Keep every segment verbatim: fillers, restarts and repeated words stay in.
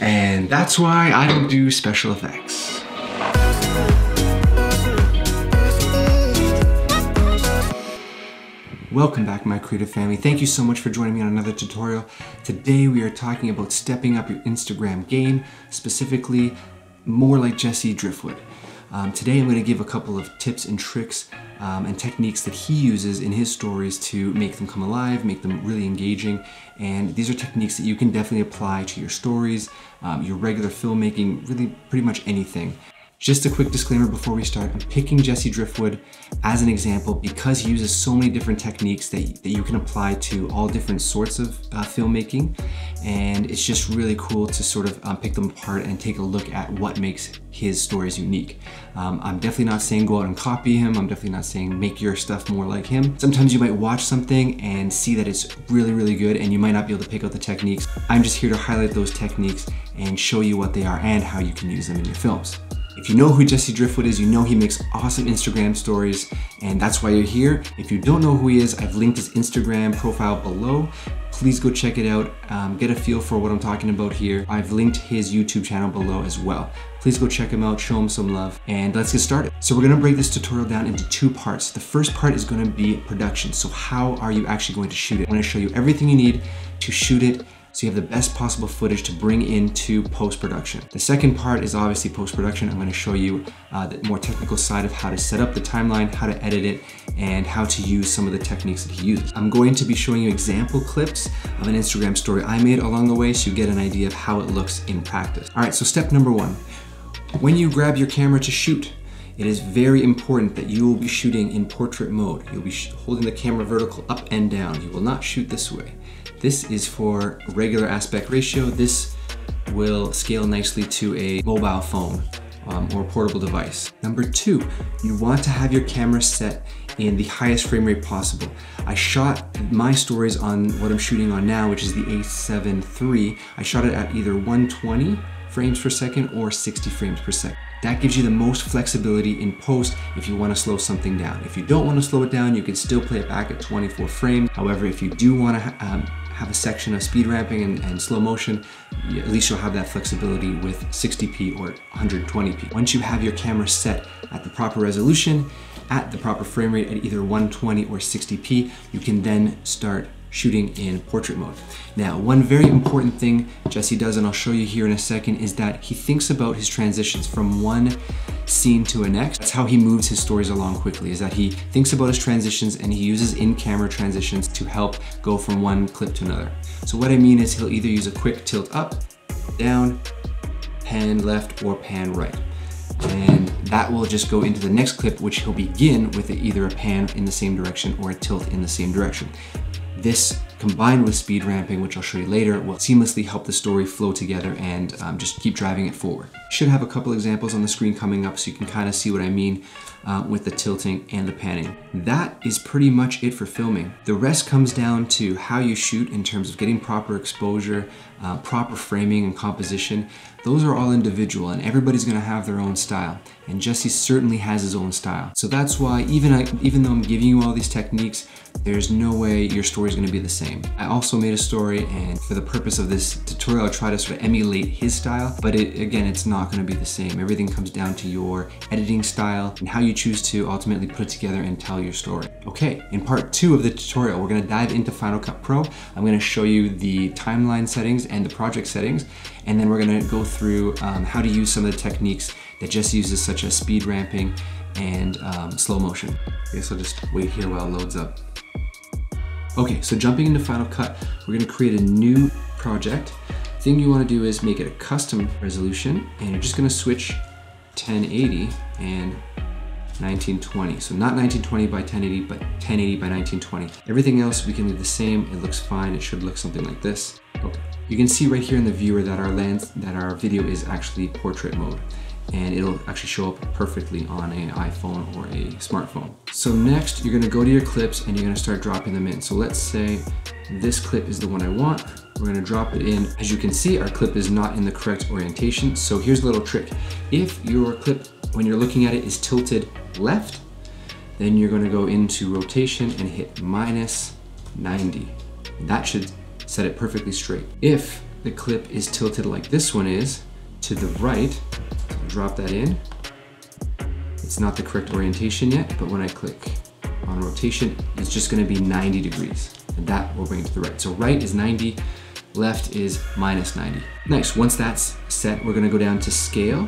And that's why I don't do special effects. Welcome back, my creative family. Thank you so much for joining me on another tutorial. Today we are talking about stepping up your Instagram game, specifically more like Jesse Driftwood. Um, today I'm going to give a couple of tips and tricks um, and techniques that he uses in his stories to make them come alive, make them really engaging, and these are techniques that you can definitely apply to your stories, um, your regular filmmaking, really pretty much anything. Just a quick disclaimer before we start, I'm picking Jesse Driftwood as an example because he uses so many different techniques that, that you can apply to all different sorts of uh, filmmaking, and it's just really cool to sort of um, pick them apart and take a look at what makes his stories unique. Um, I'm definitely not saying go out and copy him, I'm definitely not saying make your stuff more like him. Sometimes you might watch something and see that it's really, really good and you might not be able to pick out the techniques. I'm just here to highlight those techniques and show you what they are and how you can use them in your films. If you know who Jesse Driftwood is, you know he makes awesome Instagram stories, and that's why you're here. If you don't know who he is, I've linked his Instagram profile below. Please go check it out, um, get a feel for what I'm talking about here. I've linked his YouTube channel below as well. Please go check him out, show him some love, and let's get started. So we're gonna break this tutorial down into two parts. The first part is gonna be production. So how are you actually going to shoot it? I'm gonna show you everything you need to shoot it, so you have the best possible footage to bring into post-production. The second part is obviously post-production. I'm gonna show you uh, the more technical side of how to set up the timeline, how to edit it, and how to use some of the techniques that he uses. I'm going to be showing you example clips of an Instagram story I made along the way so you get an idea of how it looks in practice. All right, so step number one, when you grab your camera to shoot, it is very important that you will be shooting in portrait mode. You'll be holding the camera vertical up and down. You will not shoot this way. This is for regular aspect ratio. This will scale nicely to a mobile phone um, or portable device. Number two, you want to have your camera set in the highest frame rate possible. I shot my stories on what I'm shooting on now, which is the A seven three. I shot it at either one twenty frames per second or sixty frames per second. That gives you the most flexibility in post if you want to slow something down. If you don't want to slow it down, you can still play it back at twenty-four frames. However, if you do want to um, have a section of speed ramping and, and slow motion, at least you'll have that flexibility with sixty P or one twenty P. Once you have your camera set at the proper resolution, at the proper frame rate at either one twenty or sixty P, you can then start shooting in portrait mode. Now, one very important thing Jesse does, and I'll show you here in a second, is that he thinks about his transitions from one scene to a next. That's how he moves his stories along quickly, is that he thinks about his transitions and he uses in-camera transitions to help go from one clip to another. So what I mean is he'll either use a quick tilt up, down, pan left, or pan right. And that will just go into the next clip, which he'll begin with either a pan in the same direction or a tilt in the same direction. This, combined with speed ramping, which I'll show you later, will seamlessly help the story flow together and um, just keep driving it forward. Should have a couple examples on the screen coming up so you can kind of see what I mean uh, with the tilting and the panning. That is pretty much it for filming. The rest comes down to how you shoot in terms of getting proper exposure, uh, proper framing and composition. Those are all individual and everybody's gonna have their own style. And Jesse certainly has his own style. So that's why even, I, even though I'm giving you all these techniques, there's no way your story is gonna be the same. I also made a story, and for the purpose of this tutorial, I try to sort of emulate his style, but it, again, it's not gonna be the same. Everything comes down to your editing style and how you choose to ultimately put it together and tell your story. Okay, in part two of the tutorial, we're gonna dive into Final Cut Pro. I'm gonna show you the timeline settings and the project settings, and then we're gonna go through um, how to use some of the techniques that Jesse uses, such as speed ramping and um, slow motion. I guess I'll just wait here while it loads up. Okay, so jumping into Final Cut, we're gonna create a new project. Thing you wanna do is make it a custom resolution, and you're just gonna switch ten eighty and nineteen twenty. So not nineteen twenty by ten eighty, but ten eighty by nineteen twenty. Everything else we can leave the same. It looks fine. It should look something like this. Okay. You can see right here in the viewer that our lens, that our video is actually portrait mode, and it'll actually show up perfectly on an iPhone or a smartphone. So next, you're gonna go to your clips and you're gonna start dropping them in. So let's say this clip is the one I want. We're gonna drop it in. As you can see, our clip is not in the correct orientation. So here's a little trick. If your clip, when you're looking at it, is tilted left, then you're gonna go into rotation and hit minus ninety. That should set it perfectly straight. If the clip is tilted like this one is to the right. Drop that in. It's not the correct orientation yet, but when I click on rotation, it's just gonna be ninety degrees, and that will bring it to the right. So right is ninety, left is minus ninety. Next, once that's set, we're gonna go down to scale,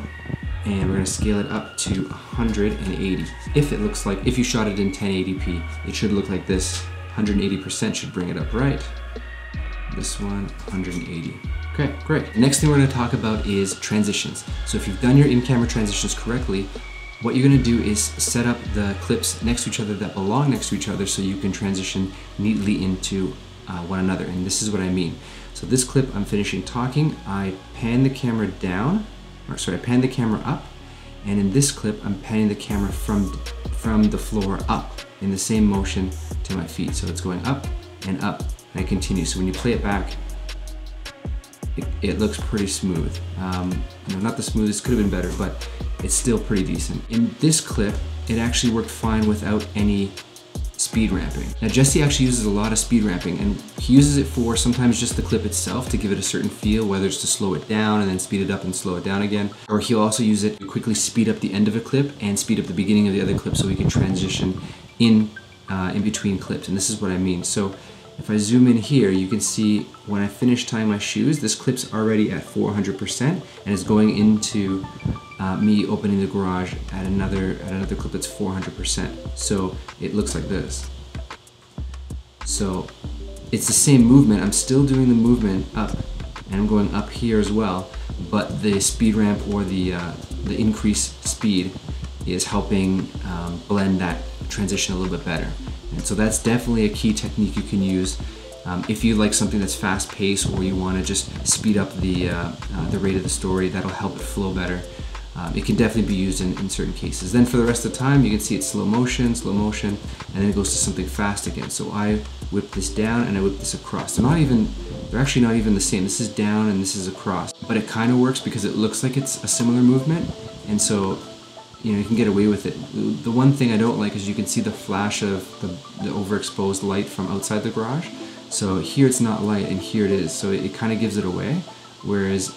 and we're gonna scale it up to one hundred eighty. If it looks like, if you shot it in ten eighty p, it should look like this. one hundred eighty percent should bring it up right. This one, one hundred eighty. Okay, great. The next thing we're gonna talk about is transitions. So if you've done your in-camera transitions correctly, what you're gonna do is set up the clips next to each other that belong next to each other so you can transition neatly into uh, one another, and this is what I mean. So this clip, I'm finishing talking, I pan the camera down, or sorry, I pan the camera up, and in this clip, I'm panning the camera from, from the floor up in the same motion to my feet. So it's going up and up, and I continue. So when you play it back, it, it looks pretty smooth. Um, you know, not the smoothest, could have been better, but it's still pretty decent. In this clip, it actually worked fine without any speed ramping. Now Jesse actually uses a lot of speed ramping, and he uses it for sometimes just the clip itself to give it a certain feel, whether it's to slow it down and then speed it up and slow it down again, or he'll also use it to quickly speed up the end of a clip and speed up the beginning of the other clip so we can transition in, uh, in between clips, and this is what I mean. So if I zoom in here, you can see when I finish tying my shoes, this clip's already at four hundred percent and it's going into Uh, me opening the garage at another at another clip that's four hundred percent. So it looks like this. So it's the same movement. I'm still doing the movement up, and I'm going up here as well. But the speed ramp or the uh, the increased speed is helping um, blend that transition a little bit better. And so that's definitely a key technique you can use um, if you like something that's fast-paced or you want to just speed up the uh, uh, the rate of the story. That'll help it flow better. Um, it can definitely be used in, in certain cases. Then for the rest of the time, you can see it's slow motion, slow motion, and then it goes to something fast again. So I whip this down and I whip this across. They're not even, they're actually not even the same. This is down and this is across, but it kind of works because it looks like it's a similar movement. And so, you know, you can get away with it. The one thing I don't like is you can see the flash of the, the overexposed light from outside the garage. So here it's not light and here it is. So it, it kind of gives it away. Whereas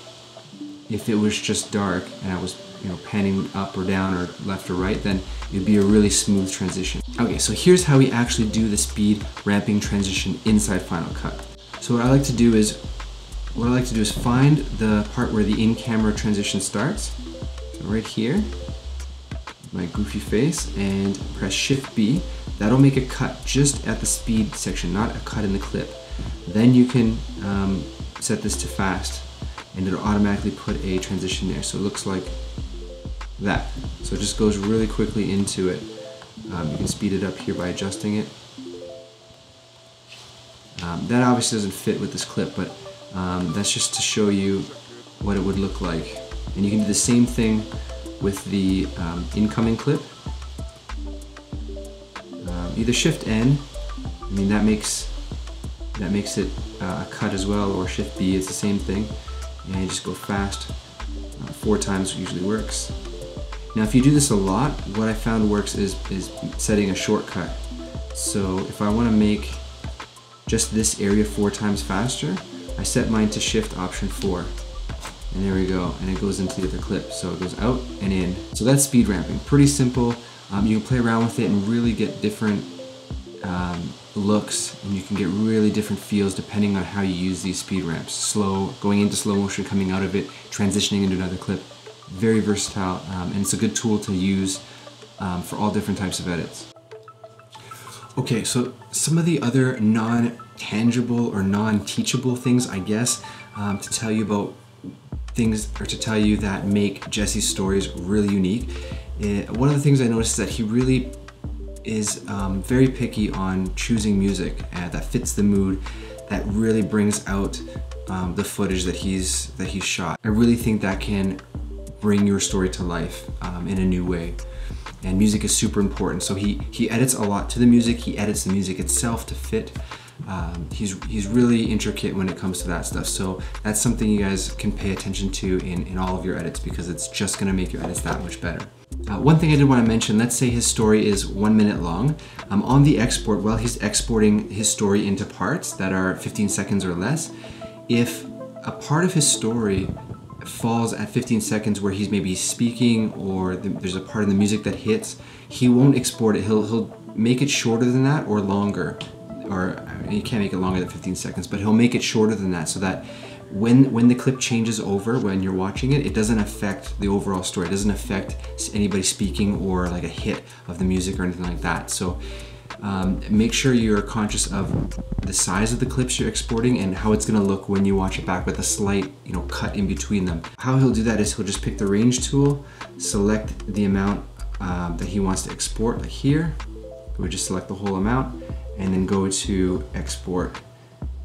if it was just dark and I was you know, panning up or down or left or right, then it'd be a really smooth transition. Okay, so here's how we actually do the speed ramping transition inside Final Cut. So what I like to do is, what I like to do is find the part where the in-camera transition starts, so right here, my goofy face, and press shift B. That'll make a cut just at the speed section, not a cut in the clip. Then you can um, set this to fast, and it'll automatically put a transition there, so it looks like that. So it just goes really quickly into it. Um, you can speed it up here by adjusting it. Um, that obviously doesn't fit with this clip, but um, that's just to show you what it would look like. And you can do the same thing with the um, incoming clip. Um, either shift N, I mean that makes, that makes it uh, a cut as well, or shift B, it's the same thing. And just go fast. Uh, four times usually works. Now if you do this a lot, what I found works is, is setting a shortcut. So if I want to make just this area four times faster, I set mine to shift option four. And there we go, and it goes into the other clip. So it goes out and in. So that's speed ramping, pretty simple. Um, you can play around with it and really get different um, looks, and you can get really different feels depending on how you use these speed ramps. Slow, going into slow motion, coming out of it, transitioning into another clip. Very versatile, um, and it's a good tool to use um, for all different types of edits. Okay, so some of the other non-tangible or non-teachable things, I guess, um, to tell you about things, or to tell you that make Jesse's stories really unique. Uh, one of the things I noticed is that he really is um, very picky on choosing music uh, that fits the mood, that really brings out um, the footage that he's that he's shot. I really think that can bring your story to life um, in a new way. And music is super important. So he he edits a lot to the music. He edits the music itself to fit. Um, he's he's really intricate when it comes to that stuff. So that's something you guys can pay attention to in in all of your edits, because it's just gonna make your edits that much better. Uh, one thing I did want to mention, let's say his story is one minute long. Um, on the export, while he's exporting his story into parts that are fifteen seconds or less, if a part of his story falls at fifteen seconds where he's maybe speaking, or the, there's a part in the music that hits. He won't export it. He'll, he'll make it shorter than that or longer. Or I mean, he can't make it longer than fifteen seconds, but he'll make it shorter than that so that when when the clip changes over, when you're watching it, it doesn't affect the overall story. It doesn't affect anybody speaking or like a hit of the music or anything like that. So um, make sure you're conscious of the size of the clips you're exporting and how it's gonna look when you watch it back with a slight, you know, cut in between them. How he'll do that is he'll just pick the range tool, select the amount uh, that he wants to export, like here. We just select the whole amount and then go to export.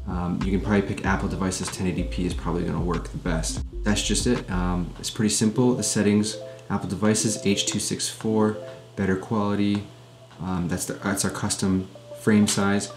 Um, you can probably pick Apple devices, ten eighty p is probably gonna work the best. That's just it, um, it's pretty simple. The settings, Apple devices, H two sixty-four, better quality, um, that's, the, that's our custom frame size,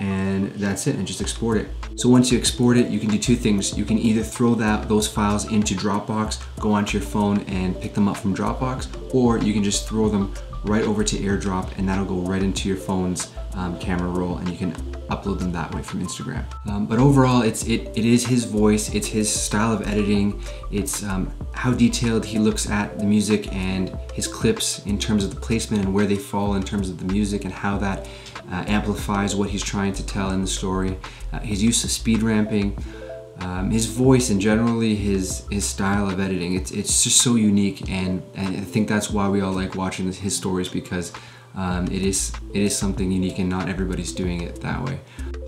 and that's it, and just export it. So once you export it, you can do two things. You can either throw that those files into Dropbox, go onto your phone and pick them up from Dropbox, or you can just throw them right over to AirDrop, and that'll go right into your phone's um, camera roll, and you can upload them that way from Instagram. Um, but overall, it's it it is his voice, it's his style of editing, it's um, how detailed he looks at the music and his clips in terms of the placement and where they fall in terms of the music and how that uh, amplifies what he's trying to tell in the story. Uh, his use of speed ramping, um, his voice, and generally his his style of editing. It's it's just so unique, and, and I think that's why we all like watching this, his stories, because Um, it is it is something unique and not everybody's doing it that way.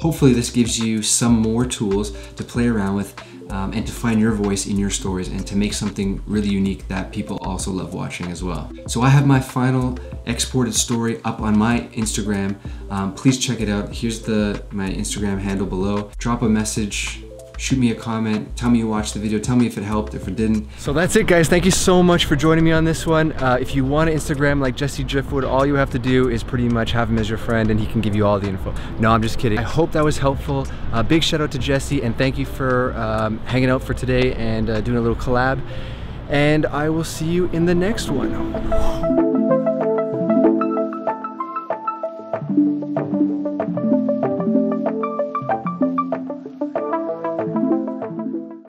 Hopefully this gives you some more tools to play around with um, and to find your voice in your stories and to make something really unique that people also love watching as well. So I have my final exported story up on my Instagram. Um, please check it out. Here's the my Instagram handle below. Drop a message. Shoot me a comment, tell me you watched the video, tell me if it helped, if it didn't. So that's it, guys. Thank you so much for joining me on this one. Uh, if you want to Instagram like Jesse Driftwood, all you have to do is pretty much have him as your friend and he can give you all the info. No, I'm just kidding. I hope that was helpful. Uh, big shout out to Jesse, and thank you for um, hanging out for today and uh, doing a little collab. And I will see you in the next one.